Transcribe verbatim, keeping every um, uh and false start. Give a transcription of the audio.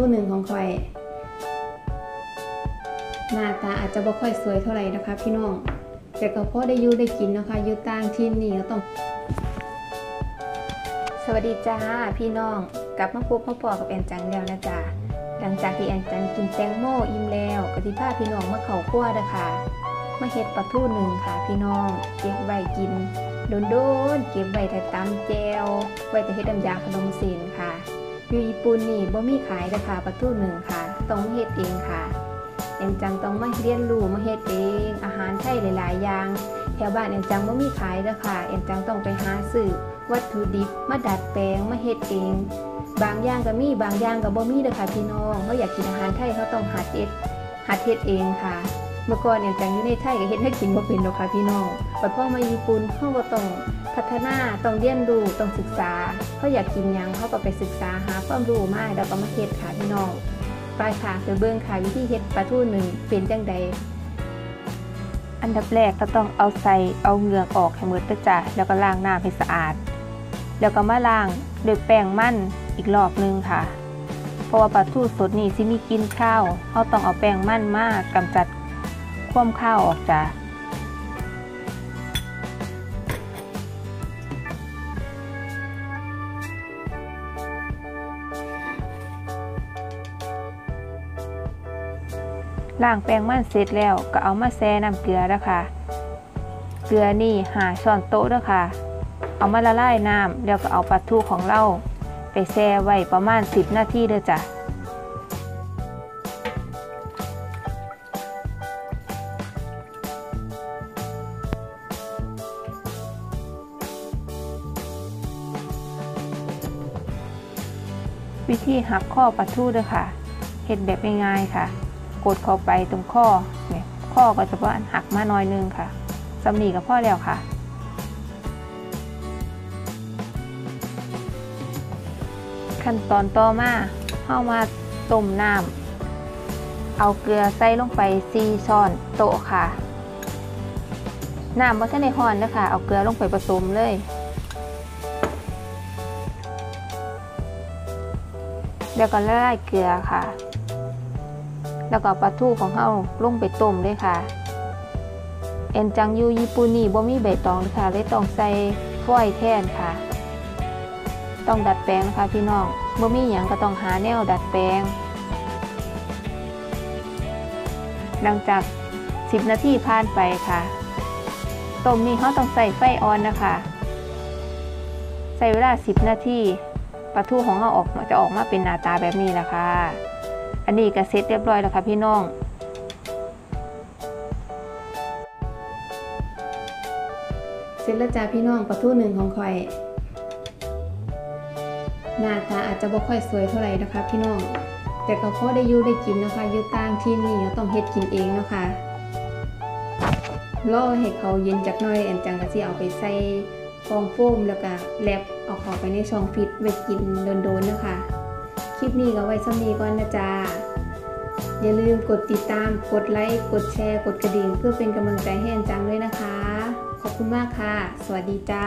ตู้หนึ่งของข่อยหน้าตาอาจจะบ่ค่อยสวยเท่าไหร่นะคะพี่น้องแต่ก็พอได้อยู่ได้กินนะคะอยู่ต่างถิ่นนี่ก็ต้องสวัสดีจ้าพี่น้องกลับมาพบพ่อปอกับแอนจังแล้วนะจ้าหลังจากที่แอนจังกินแตงโมอิ่มแล้วก็สิพาพี่น้องมาเข้าครัวนะคะมาเฮ็ดปลาทูหนึ่งค่ะพี่น้องเก็บไว้กินโดนๆเก็บไว้แต่ตำแจวไว้แต่เฮ็ดน้ำยาขนมเส้นค่ะอยู่ญี่ปุ่นนี่บ่มีขายนะคะปลาทูหนึ่งค่ะต้องเฮ็ดเองค่ะแอนจังต้องมาเรียนรู้มาเฮ็ดเองอาหารไทยหลายๆอย่างแถวบ้านแอนจังบ่มีขายนะคะแอนจังต้องไปหาซื้อวัตถุดิบมาดัดแปลงมาเฮ็ดเองบางอย่างก็มีบางอย่างก็บ่มีนะคะพี่น้องเขาอยากกินอาหารไทยเขาต้องหัดเฮ็ดหัดเฮ็ดเองค่ะเมื่อก่อนแอนจังอยู่ในไทยก็เฮ็ดให้กินบ่เป็นหรอกค่ะพี่น้องแต่พอมาญี่ปุ่นเขาก็ต้องพัฒนาต้องเรียนรู้ต้องศึกษาเขาอยากกินหยังเขาก็ไปศึกษาหาความรู้มาแล้วก็มาเฮ็ดค่ะพี่น้องไปค่ะไปเบิ่งค่ะวิธีเฮ็ดปลาทูหนึ่งเป็นจังใดอันดับแรกก็ต้องเอาใส่เอาเหงือกออกให้หมดจ้ะแล้วก็ล้างน้ำให้สะอาดแล้วก็มาล้างด้วยแป้งมันอีกรอบนึงค่ะเพราะว่าปลาทูสดนี่สิมีกลิ่นคาวเราต้องเอาแป้งมันมากกำจัดความคาวออกจ้ะล้างแป้งมันเสร็จแล้วก็เอามาแช่น้ำเกลือนะคะเกลือนี่หาช้อนโต๊ะนะคะเอามาละลายน้ำแล้วก็เอาปลาทูของเราไปแช่ไว้ประมาณสิบนาทีเด้อจ้ะวิธีหักข้อปลาทูเด้อค่ะเฮ็ดแบบง่ายๆค่ะกดเข้าไปตรงข้อเนี่ยข้อก็จะว่าหักมาหน่อยนึงค่ะสำนีกับพ่อแล้วค่ะขั้นตอนต่อมาเข้ามาต้มน้ำเอาเกลือใส่ลงไปสี่ช้อนโต๊ะค่ะน้ำบ่ทันได้ร้อนนะคะเอาเกลือลงไปผสมเลยแล้วก็ละลายเกลือค่ะแล้วก็ปลาทูของเขาลงไปต้มด้วยค่ะเอ็นจังยูญี่ปุ่นนี่บ่มีใบตองค่ะเลยต้องใส่ฝอยแทนค่ะต้องดัดแปลงนะคะพี่น้องบ่มีหยังก็ต้องหาแนวดัดแปลงหลังจากสิบนาทีผ่านไปค่ะต้มนี่เขาต้องใส่ไฟอ่อนนะคะใส่เวลาสิบนาทีปลาทูของเขาออกจะออกมาเป็นหน้าตาแบบนี้แหละค่ะอันนี้ก็เสร็จเรียบร้อยแล้วค่ะพี่น้องเสร็จแล้วจ้าพี่น้องปลาทูหนึ่งของข่อยหน้าตาอาจจะบ่ค่อยสวยเท่าไหร่นะคะพี่น้องแต่ก็พอได้อยู่ได้กินนะคะอยู่ต่างถิ่นนี่ก็ต้องเฮ็ดกินเองนะคะรอให้เขาเย็นจักหน่อยแอนจังก็สิเอาไปใส่ฟองโฟมแล้วก็แรปเอาเข้าไปในช่องฟรีซไว้กินโดนๆนะคะคลิปนี้ก็ไว้ซ้ำนี้ก่อนนะจ๊ะอย่าลืมกดติดตามกดไลค์กดแชร์กดกระดิ่งเพื่อเป็นกำลังใจให้แอนจังด้วยนะคะขอบคุณมากค่ะสวัสดีจ้า